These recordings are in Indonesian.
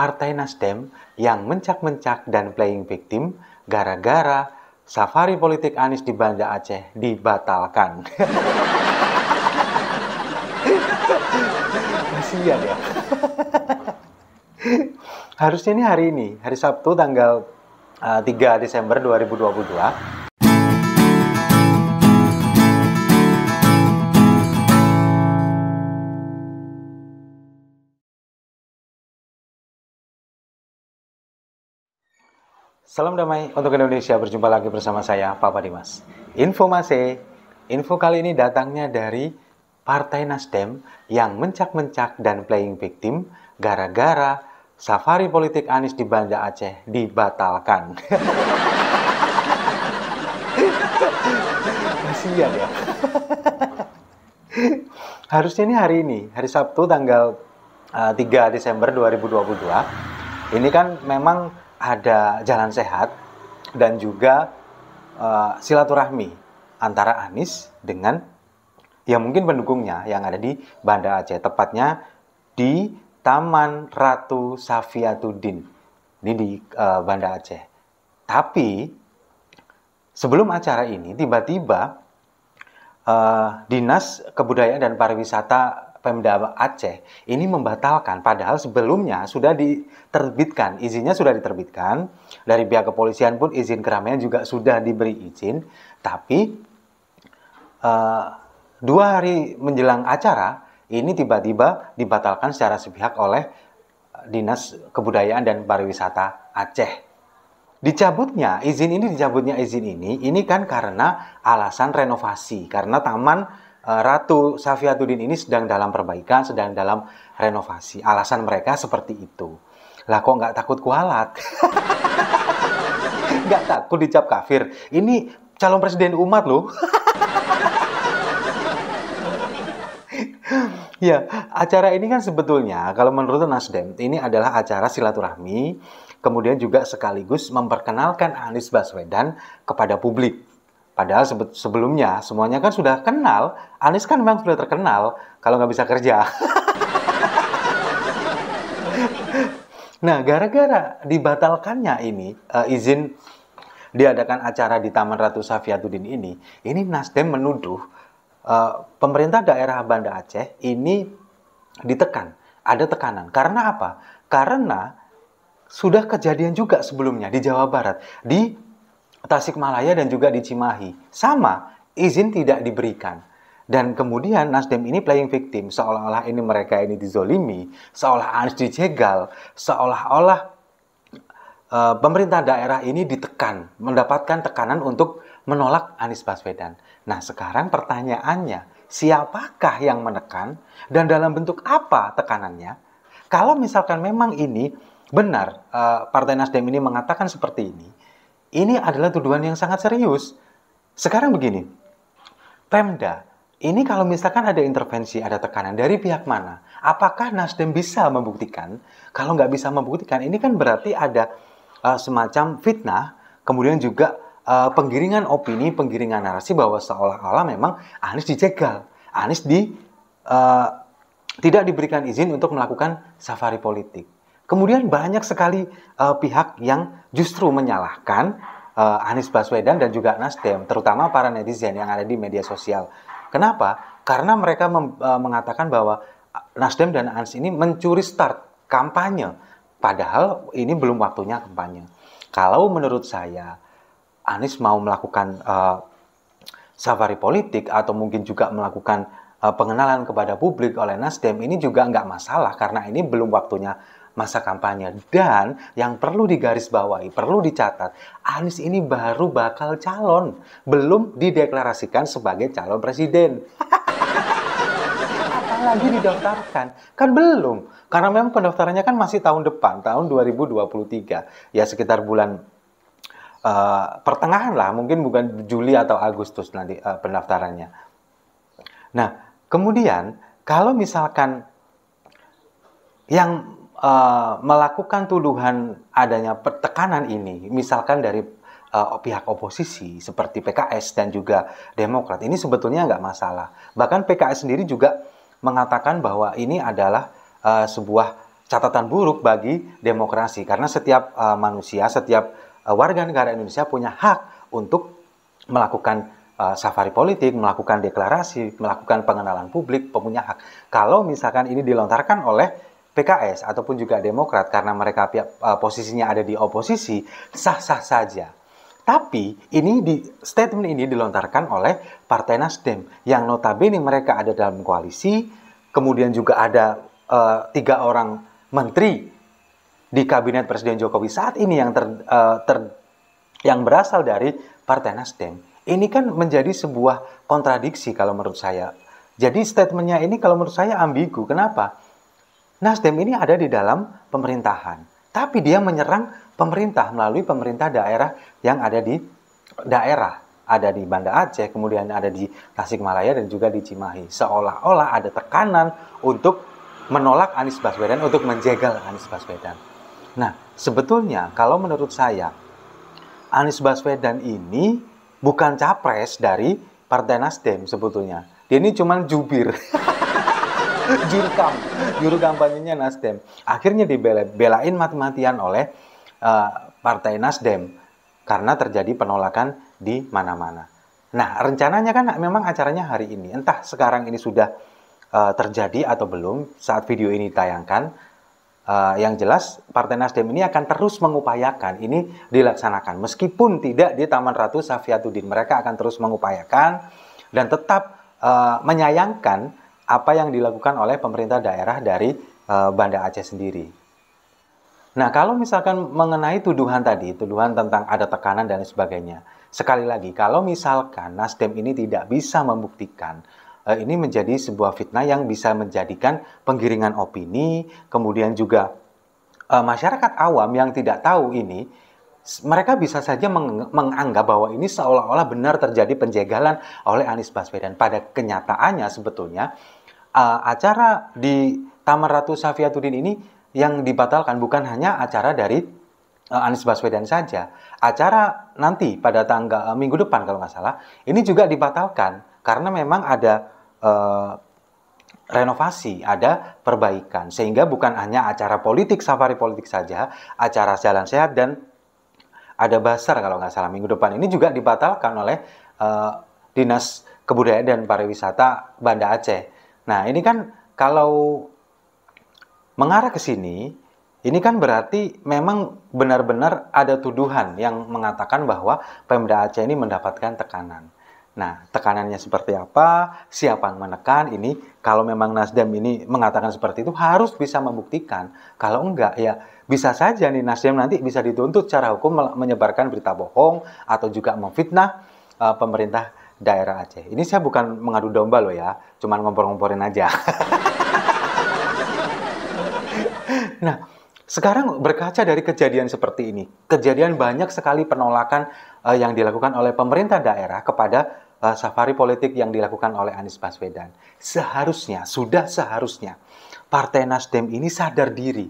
Partai Nasdem yang mencak-mencak dan playing victim gara-gara safari politik Anies di Banda Aceh dibatalkan. Kasihan ya. Harusnya ini hari Sabtu tanggal 3 Desember 2022. Salam damai untuk Indonesia, berjumpa lagi bersama saya, Papa Dimas. Info kali ini datangnya dari Partai Nasdem yang mencak-mencak dan playing victim gara-gara safari politik Anies di Banda Aceh dibatalkan. Kasihan ya. Harusnya ini hari Sabtu tanggal 3 Desember 2022. Ini kan memang ada jalan sehat dan juga silaturahmi antara Anies dengan yang mungkin pendukungnya yang ada di Banda Aceh, tepatnya di Taman Ratu Safiatuddin ini di Banda Aceh. Tapi sebelum acara ini tiba-tiba Dinas Kebudayaan dan Pariwisata Pemda Aceh ini membatalkan, padahal sebelumnya sudah diterbitkan, izinnya sudah diterbitkan, dari pihak kepolisian pun izin keramaian juga sudah diberi izin, tapi 2 hari menjelang acara ini tiba-tiba dibatalkan secara sepihak oleh Dinas Kebudayaan dan Pariwisata Aceh. Dicabutnya izin ini, ini kan karena alasan renovasi, karena Taman Ratu Safiatuddin ini sedang dalam perbaikan, sedang dalam renovasi. Alasan mereka seperti itu. Lah kok nggak takut kualat? Nggak takut dicap kafir? Ini calon presiden umat loh. Ya, acara ini kan sebetulnya kalau menurut Nasdem ini adalah acara silaturahmi, kemudian juga sekaligus memperkenalkan Anies Baswedan kepada publik. Padahal sebelumnya semuanya kan sudah kenal, Anies kan memang sudah terkenal kalau nggak bisa kerja. Nah, gara-gara dibatalkannya ini, izin diadakan acara di Taman Ratu Safiatuddin ini Nasdem menuduh pemerintah daerah Banda Aceh ini ditekan, ada tekanan. Karena apa? Karena sudah kejadian juga sebelumnya di Jawa Barat, di Tasikmalaya dan juga di Cimahi. Sama, izin tidak diberikan. Dan kemudian Nasdem ini playing victim, seolah-olah ini mereka ini dizolimi, seolah Anies dijegal, seolah-olah pemerintah daerah ini ditekan, mendapatkan tekanan untuk menolak Anies Baswedan. Nah, sekarang pertanyaannya, siapakah yang menekan dan dalam bentuk apa tekanannya? Kalau misalkan memang ini benar, Partai Nasdem ini mengatakan seperti ini adalah tuduhan yang sangat serius. Sekarang begini, Pemda, ini kalau misalkan ada intervensi, ada tekanan dari pihak mana? Apakah Nasdem bisa membuktikan? Kalau nggak bisa membuktikan, ini kan berarti ada semacam fitnah, kemudian juga penggiringan opini, penggiringan narasi bahwa seolah-olah memang Anies dijegal, Anies tidak diberikan izin untuk melakukan safari politik. Kemudian banyak sekali pihak yang justru menyalahkan Anies Baswedan dan juga Nasdem, terutama para netizen yang ada di media sosial. Kenapa? Karena mereka mengatakan bahwa Nasdem dan Anies ini mencuri start kampanye. Padahal ini belum waktunya kampanye. Kalau menurut saya, Anies mau melakukan safari politik atau mungkin juga melakukan pengenalan kepada publik oleh Nasdem, ini juga nggak masalah karena ini belum waktunya masa kampanye. Dan yang perlu digarisbawahi, perlu dicatat, Anies ini baru bakal calon, belum dideklarasikan sebagai calon presiden. Apalagi didaftarkan, kan belum, karena memang pendaftarannya kan masih tahun depan, tahun 2023, ya sekitar bulan pertengahan lah, mungkin bukan Juli atau Agustus nanti pendaftarannya. Nah, kemudian kalau misalkan yang melakukan tuduhan adanya tekanan ini, misalkan dari pihak oposisi seperti PKS dan juga Demokrat, ini sebetulnya nggak masalah. Bahkan PKS sendiri juga mengatakan bahwa ini adalah sebuah catatan buruk bagi demokrasi, karena setiap manusia, setiap warga negara Indonesia punya hak untuk melakukan safari politik, melakukan deklarasi, melakukan pengenalan publik, punya hak. Kalau misalkan ini dilontarkan oleh PKS ataupun juga Demokrat, karena mereka posisinya ada di oposisi, sah-sah saja. Tapi ini statement ini dilontarkan oleh Partai Nasdem, yang notabene mereka ada dalam koalisi, kemudian juga ada 3 orang menteri di kabinet Presiden Jokowi saat ini yang berasal dari Partai Nasdem. Ini kan menjadi sebuah kontradiksi kalau menurut saya. Jadi statementnya ini kalau menurut saya ambigu. Kenapa? Nasdem ini ada di dalam pemerintahan, tapi dia menyerang pemerintah melalui pemerintah daerah yang ada di daerah. Ada di Banda Aceh, kemudian ada di Tasikmalaya dan juga di Cimahi. Seolah-olah ada tekanan untuk menolak Anies Baswedan, untuk menjegal Anies Baswedan. Nah, sebetulnya kalau menurut saya, Anies Baswedan ini bukan capres dari Partai Nasdem sebetulnya. Dia ini cuman jubir. Juru kampanyenya Nasdem. Akhirnya dibelain mati-matian oleh Partai Nasdem karena terjadi penolakan di mana-mana. Nah, rencananya kan memang acaranya hari ini. Entah sekarang ini sudah terjadi atau belum saat video ini ditayangkan. Yang jelas Partai Nasdem ini akan terus mengupayakan ini dilaksanakan, meskipun tidak di Taman Ratu Safiatuddin. Mereka akan terus mengupayakan dan tetap menyayangkan apa yang dilakukan oleh pemerintah daerah dari Banda Aceh sendiri. Nah, kalau misalkan mengenai tuduhan tadi, tuduhan tentang ada tekanan dan sebagainya, sekali lagi kalau misalkan Nasdem ini tidak bisa membuktikan, ini menjadi sebuah fitnah yang bisa menjadikan penggiringan opini, kemudian juga masyarakat awam yang tidak tahu ini, mereka bisa saja menganggap bahwa ini seolah-olah benar terjadi penjegalan oleh Anies Baswedan. Pada kenyataannya sebetulnya acara di Taman Ratu Safiatuddin ini yang dibatalkan bukan hanya acara dari Anies Baswedan saja. Acara nanti pada tanggal minggu depan kalau nggak salah, ini juga dibatalkan. Karena memang ada renovasi, ada perbaikan. Sehingga bukan hanya acara politik, safari politik saja, acara jalan sehat dan ada basar kalau nggak salah. Minggu depan ini juga dibatalkan oleh Dinas Kebudayaan dan Pariwisata Banda Aceh. Nah, ini kan kalau mengarah ke sini, ini kan berarti memang benar-benar ada tuduhan yang mengatakan bahwa Pemda Aceh ini mendapatkan tekanan. Nah, tekanannya seperti apa, siapa yang menekan ini, kalau memang Nasdem ini mengatakan seperti itu harus bisa membuktikan. Kalau enggak, ya bisa saja nih Nasdem nanti bisa dituntut secara hukum menyebarkan berita bohong atau juga memfitnah pemerintah daerah Aceh. Ini saya bukan mengadu domba loh ya, cuman ngompor-ngomporin aja. Nah, sekarang berkaca dari kejadian seperti ini, kejadian banyak sekali penolakan yang dilakukan oleh pemerintah daerah kepada safari politik yang dilakukan oleh Anies Baswedan. Seharusnya, sudah seharusnya, Partai Nasdem ini sadar diri,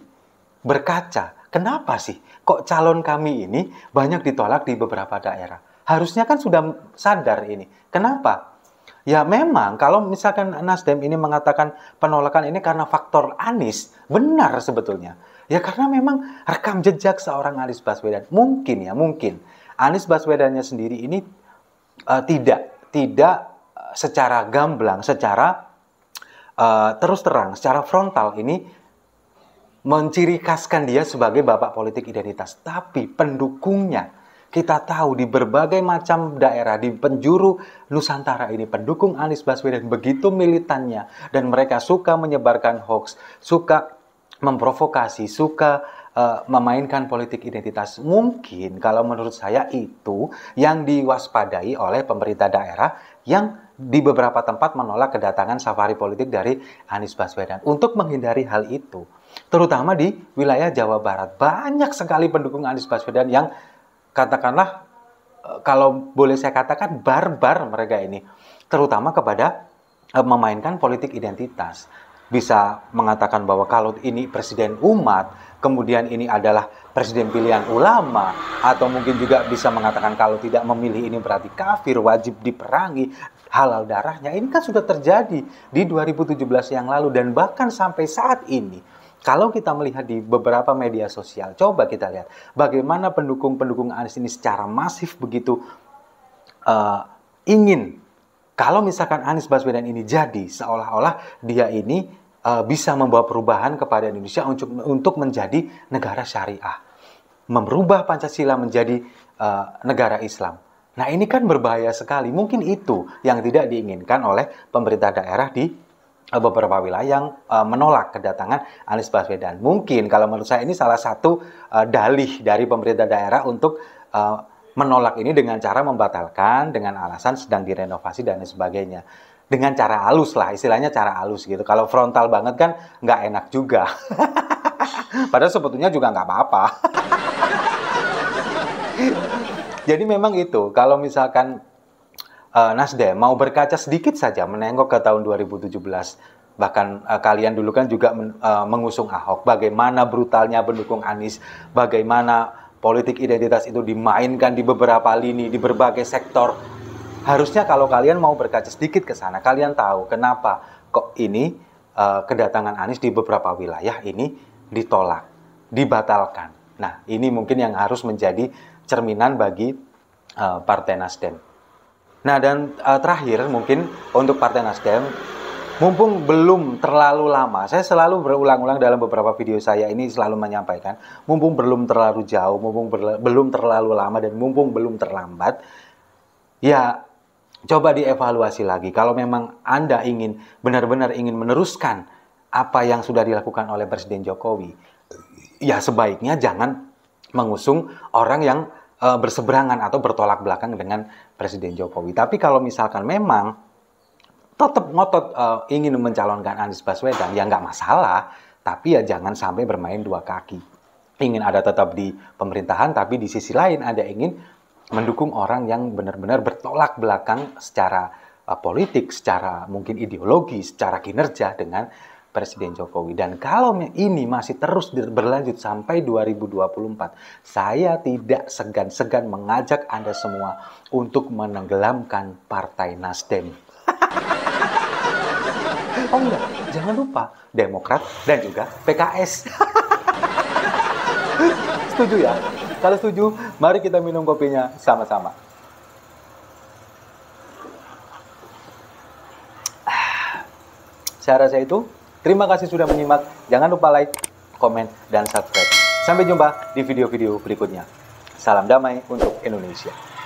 berkaca. Kenapa sih kok calon kami ini banyak ditolak di beberapa daerah? Harusnya kan sudah sadar ini. Kenapa? Ya memang kalau misalkan Nasdem ini mengatakan penolakan ini karena faktor Anies, benar sebetulnya. Ya karena memang rekam jejak seorang Anies Baswedan. Mungkin ya, mungkin Anies Baswedannya sendiri ini tidak secara gamblang, secara terus terang, secara frontal ini menciri khaskan dia sebagai bapak politik identitas. Tapi pendukungnya, kita tahu di berbagai macam daerah, di penjuru Nusantara ini pendukung Anies Baswedan begitu militannya. Dan mereka suka menyebarkan hoax, suka memprovokasi, suka memainkan politik identitas. Mungkin kalau menurut saya itu yang diwaspadai oleh pemerintah daerah yang di beberapa tempat menolak kedatangan safari politik dari Anies Baswedan. Untuk menghindari hal itu, terutama di wilayah Jawa Barat, banyak sekali pendukung Anies Baswedan yang katakanlah, kalau boleh saya katakan, barbar mereka ini, terutama kepada memainkan politik identitas. Bisa mengatakan bahwa kalau ini presiden umat, kemudian ini adalah presiden pilihan ulama, atau mungkin juga bisa mengatakan kalau tidak memilih ini berarti kafir, wajib diperangi, halal darahnya. Ini kan sudah terjadi di 2017 yang lalu dan bahkan sampai saat ini Kalau kita melihat di beberapa media sosial, coba kita lihat bagaimana pendukung-pendukung Anies ini secara masif begitu ingin kalau misalkan Anies Baswedan ini jadi, seolah-olah dia ini bisa membawa perubahan kepada Indonesia untuk menjadi negara syariah, merubah Pancasila menjadi negara Islam. Nah, ini kan berbahaya sekali. Mungkin itu yang tidak diinginkan oleh pemerintah daerah di beberapa wilayah yang menolak kedatangan Anies Baswedan. Mungkin kalau menurut saya ini salah satu dalih dari pemerintah daerah untuk menolak ini dengan cara membatalkan dengan alasan sedang direnovasi dan sebagainya. Dengan cara halus lah, istilahnya cara halus gitu. Kalau frontal banget kan nggak enak juga. Padahal sebetulnya juga nggak apa-apa. Jadi memang itu, kalau misalkan Nasdem mau berkaca sedikit saja menengok ke tahun 2017, bahkan kalian dulu kan juga mengusung Ahok, bagaimana brutalnya pendukung Anies, bagaimana politik identitas itu dimainkan di beberapa lini, di berbagai sektor. Harusnya kalau kalian mau berkaca sedikit ke sana, kalian tahu kenapa kok ini kedatangan Anies di beberapa wilayah ini ditolak, dibatalkan. Nah, ini mungkin yang harus menjadi cerminan bagi Partai Nasdem. Nah, dan terakhir mungkin untuk Partai Nasdem, mumpung belum terlalu lama, saya selalu berulang-ulang dalam beberapa video saya ini selalu menyampaikan, mumpung belum terlalu jauh, mumpung belum terlalu lama, dan mumpung belum terlambat, ya coba dievaluasi lagi. Kalau memang Anda ingin benar-benar ingin meneruskan apa yang sudah dilakukan oleh Presiden Jokowi, ya sebaiknya jangan mengusung orang yang berseberangan atau bertolak belakang dengan Presiden Jokowi. Tapi kalau misalkan memang tetap ngotot ingin mencalonkan Anies Baswedan, ya nggak masalah. Tapi ya jangan sampai bermain dua kaki. Ingin ada tetap di pemerintahan, tapi di sisi lain Anda ingin mendukung orang yang benar-benar bertolak belakang secara politik, secara mungkin ideologi, secara kinerja dengan Presiden Jokowi. Dan kalau ini masih terus berlanjut sampai 2024, saya tidak segan-segan mengajak Anda semua untuk menenggelamkan Partai Nasdem. Oh enggak, jangan lupa Demokrat dan juga PKS. Setuju ya? Kalau setuju, mari kita minum kopinya sama-sama. Saya rasa itu. Terima kasih sudah menyimak. Jangan lupa like, komen, dan subscribe. Sampai jumpa di video-video berikutnya. Salam damai untuk Indonesia.